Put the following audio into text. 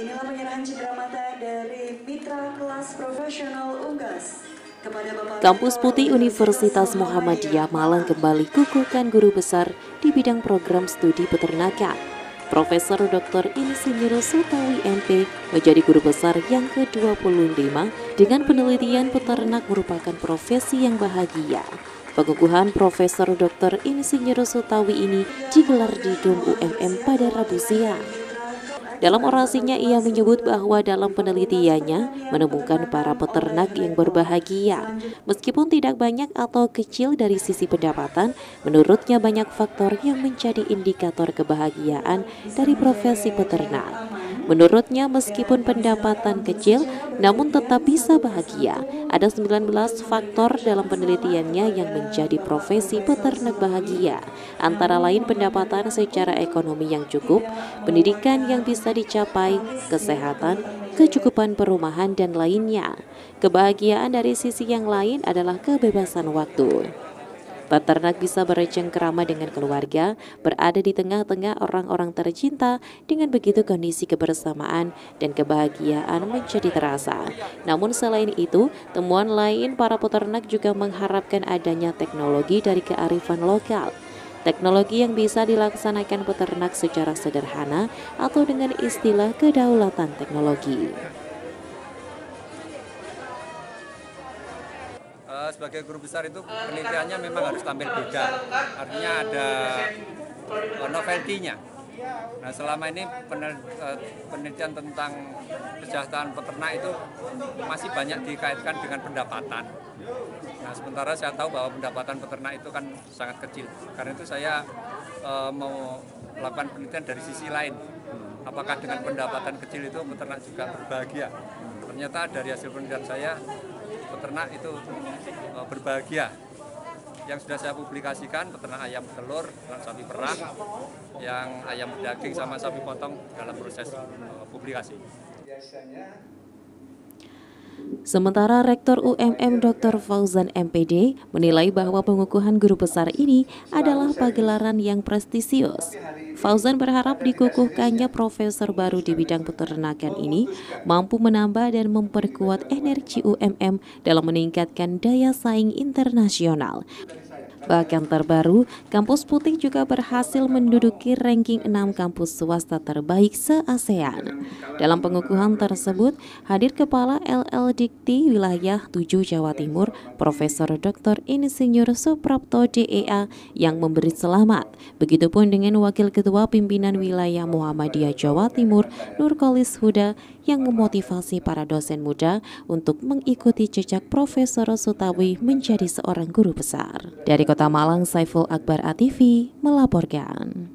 Inilah penyerahan cedera mata dari mitra kelas profesional Unggas. Kampus Putih Universitas Muhammadiyah Malang kembali kukuhkan guru besar di bidang program studi peternakan. Profesor Dr. Insinyur Suprapto Mp menjadi guru besar yang ke-25 dengan penelitian peternak merupakan profesi yang bahagia. Pengukuhan Profesor Dr. Insinyur Suprapto ini digelar di Dom UMM pada Rabu siang. Dalam orasinya ia menyebut bahwa dalam penelitiannya menemukan para peternak yang berbahagia. Meskipun tidak banyak atau kecil dari sisi pendapatan, menurutnya banyak faktor yang menjadi indikator kebahagiaan dari profesi peternak. Menurutnya meskipun pendapatan kecil namun tetap bisa bahagia. Ada 19 faktor dalam penelitiannya yang menjadi profesi peternak bahagia. Antara lain pendapatan secara ekonomi yang cukup, pendidikan yang bisa dicapai, kesehatan, kecukupan perumahan dan lainnya. Kebahagiaan dari sisi yang lain adalah kebebasan waktu. Peternak bisa bercengkrama dengan keluarga, berada di tengah-tengah orang-orang tercinta, dengan begitu kondisi kebersamaan dan kebahagiaan menjadi terasa. Namun selain itu, temuan lain para peternak juga mengharapkan adanya teknologi dari kearifan lokal. Teknologi yang bisa dilaksanakan peternak secara sederhana atau dengan istilah kedaulatan teknologi. Sebagai guru besar itu penelitiannya memang harus tampil beda, artinya ada novelty-nya. Nah selama ini penelitian tentang kesejahteraan peternak itu masih banyak dikaitkan dengan pendapatan. Nah sementara saya tahu bahwa pendapatan peternak itu kan sangat kecil, karena itu saya mau melakukan penelitian dari sisi lain. Apakah dengan pendapatan kecil itu peternak juga berbahagia? Ternyata dari hasil penelitian saya peternak itu berbahagia. Yang sudah saya publikasikan peternak ayam telur, peternak sapi perah, yang ayam daging sama sapi potong dalam proses publikasi. Sementara Rektor UMM Dr. Fauzan MPD menilai bahwa pengukuhan guru besar ini adalah pagelaran yang prestisius. Fauzan berharap dikukuhkannya profesor baru di bidang peternakan ini mampu menambah dan memperkuat energi UMM dalam meningkatkan daya saing internasional. Bahkan terbaru, Kampus Putih juga berhasil menduduki ranking 6 kampus swasta terbaik se-ASEAN. Dalam pengukuhan tersebut, hadir Kepala LL Dikti Wilayah 7 Jawa Timur, Profesor Dr. Insinyur Suprapto DEA yang memberi selamat. Begitupun dengan Wakil Ketua Pimpinan Wilayah Muhammadiyah Jawa Timur, Nurkolis Huda, yang memotivasi para dosen muda untuk mengikuti jejak Profesor Sutawi menjadi seorang guru besar. Dari Kota Malang, Saiful Akbar ATV melaporkan.